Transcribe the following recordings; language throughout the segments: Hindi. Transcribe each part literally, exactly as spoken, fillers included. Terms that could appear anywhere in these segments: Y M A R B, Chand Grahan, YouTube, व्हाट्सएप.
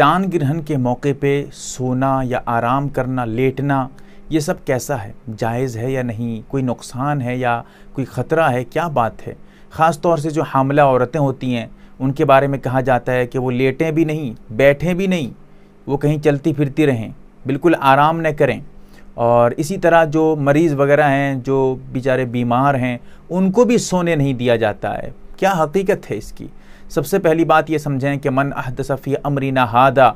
चांद ग्रहण के मौके पे सोना या आराम करना, लेटना, ये सब कैसा है, जायज़ है या नहीं, कोई नुकसान है या कोई ख़तरा है, क्या बात है। ख़ास तौर से जो हामला औरतें होती हैं उनके बारे में कहा जाता है कि वो लेटें भी नहीं, बैठें भी नहीं, वो कहीं चलती फिरती रहें, बिल्कुल आराम न करें। और इसी तरह जो मरीज़ वगैरह हैं, जो बेचारे बीमार हैं, उनको भी सोने नहीं दिया जाता है। क्या हकीकत है इसकी। सबसे पहली बात ये समझें कि मन अहदस फी अमरिना हादा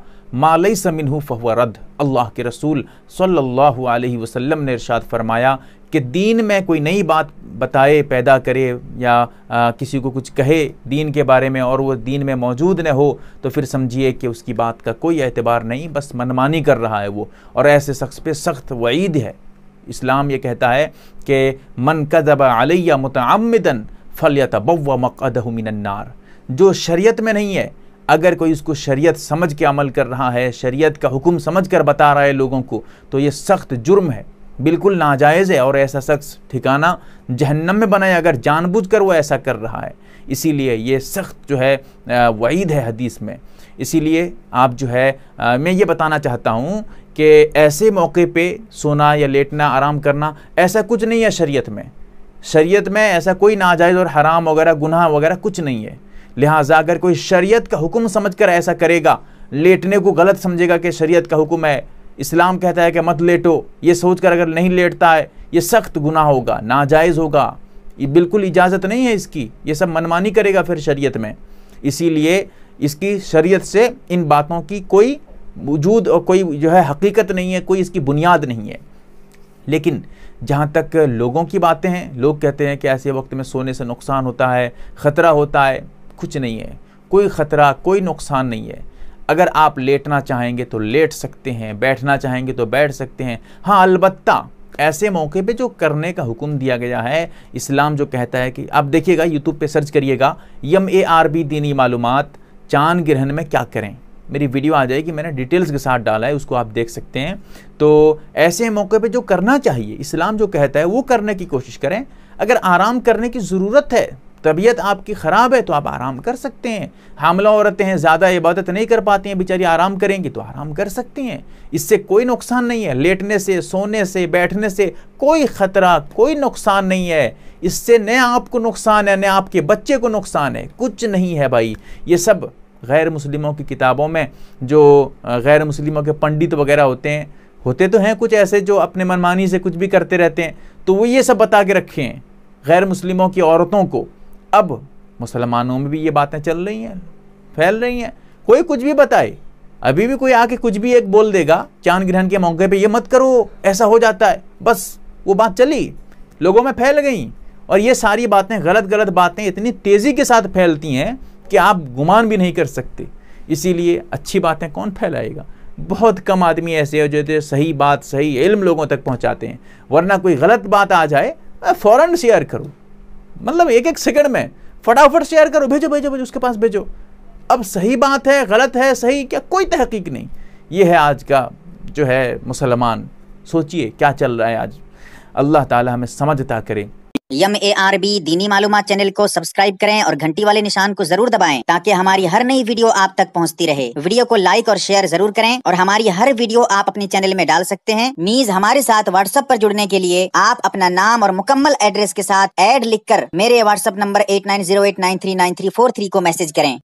मा लैसा मिन्हु फहुव रद। अल्लाह के रसूल सल्लल्लाहु अलैहि वसल्लम ने इरशाद फरमाया कि दीन में कोई नई बात बताए, पैदा करे या आ, किसी को कुछ कहे दीन के बारे में और वो दीन में मौजूद न हो, तो फिर समझिए कि उसकी बात का कोई एतबार नहीं, बस मनमानी कर रहा है वो, और ऐसे शख्स पे सख्त वईद है। इस्लाम ये कहता है कि मन कज़ब अलैया मुतअम्मिदन फलयतबव्व मक़अदहु मिनन्नार। जो शरीयत में नहीं है, अगर कोई इसको शरीयत समझ के अमल कर रहा है, शरीयत का हुक्म समझ कर बता रहा है लोगों को, तो ये सख्त जुर्म है, बिल्कुल नाजायज़ है, और ऐसा शख्स ठिकाना जहन्नम में बनाए अगर जानबूझकर वो ऐसा कर रहा है। इसीलिए ये सख्त जो है वईद है हदीस में। इसीलिए आप जो है आ, मैं ये बताना चाहता हूँ कि ऐसे मौके पे सोना या लेटना, आराम करना, ऐसा कुछ नहीं है शरीयत में। शरीयत में ऐसा कोई नाजायज़ और हराम वगैरह, गुनाह वगैरह कुछ नहीं है। लिहाजा अगर कोई शरीयत का हुक्म समझकर ऐसा करेगा, लेटने को गलत समझेगा कि शरीयत का हुक्म है, इस्लाम कहता है कि मत लेटो, ये सोचकर अगर नहीं लेटता है, ये सख्त गुनाह होगा, नाजायज़ होगा, ये बिल्कुल इजाज़त नहीं है इसकी। ये सब मनमानी करेगा फिर शरीयत में। इसीलिए इसकी शरीयत से इन बातों की कोई वजूद और कोई जो है हकीकत नहीं है, कोई इसकी बुनियाद नहीं है। लेकिन जहाँ तक लोगों की बातें हैं, लोग कहते हैं कि ऐसे वक्त में सोने से नुकसान होता है, ख़तरा होता है, कुछ नहीं है, कोई ख़तरा कोई नुकसान नहीं है। अगर आप लेटना चाहेंगे तो लेट सकते हैं, बैठना चाहेंगे तो बैठ सकते हैं। हाँ, अलबत्ता ऐसे मौके पे जो करने का हुक्म दिया गया है, इस्लाम जो कहता है कि आप देखिएगा, यूट्यूब पे सर्च करिएगा यम ए आर बी दीनी मालूमात, चांद ग्रहण में क्या करें, मेरी वीडियो आ जाएगी, मैंने डिटेल्स के साथ डाला है, उसको आप देख सकते हैं। तो ऐसे मौके पर जो करना चाहिए इस्लाम जो कहता है वो करने की कोशिश करें। अगर आराम करने की ज़रूरत है, तबीयत आपकी ख़राब है, तो आप आराम कर सकते हैं। हामला औरतें हैं, ज़्यादा इबादत नहीं कर पाती हैं बेचारी, आराम करेंगी तो आराम कर सकती हैं, इससे कोई नुकसान नहीं है। लेटने से, सोने से, बैठने से कोई ख़तरा कोई नुकसान नहीं है। इससे न आपको नुकसान है, न आपके बच्चे को नुकसान है, कुछ नहीं है भाई। ये सब गैर मुस्लिमों की किताबों में, जो गैर मुस्लिमों के पंडित वगैरह होते हैं, होते तो हैं कुछ ऐसे जो अपने मनमानी से कुछ भी करते रहते हैं, तो वो ये सब बता के रखे हैं गैर मुस्लिमों की औरतों को। अब मुसलमानों में भी ये बातें चल रही हैं, फैल रही हैं, कोई कुछ भी बताए, अभी भी कोई आके कुछ भी एक बोल देगा चांद ग्रहण के मौके पे, ये मत करो, ऐसा हो जाता है, बस वो बात चली, लोगों में फैल गई। और ये सारी बातें, गलत गलत बातें इतनी तेज़ी के साथ फैलती हैं कि आप गुमान भी नहीं कर सकते। इसीलिए अच्छी बातें कौन फैलाएगा, बहुत कम आदमी ऐसे हो जो सही बात, सही इल्म लोगों तक पहुँचाते हैं। वरना कोई गलत बात आ जाए फ़ौरन शेयर करो, मतलब एक एक सेकंड में फटाफट शेयर करो, भेजो भेजो भेजो उसके पास भेजो। अब सही बात है, गलत है, सही क्या, कोई तहकीक नहीं। ये है आज का जो है मुसलमान। सोचिए क्या चल रहा है आज। अल्लाह ताला हमें समझ अता करे। यम ए आर बी दीनी मालूमात चैनल को सब्सक्राइब करें और घंटी वाले निशान को जरूर दबाएं ताकि हमारी हर नई वीडियो आप तक पहुंचती रहे। वीडियो को लाइक और शेयर जरूर करें और हमारी हर वीडियो आप अपने चैनल में डाल सकते हैं। मीज हमारे साथ व्हाट्सएप पर जुड़ने के लिए आप अपना नाम और मुकम्मल एड्रेस के साथ ऐड लिखकर मेरे व्हाट्सएप number eight nine zero eight nine three nine three four three को मैसेज करें।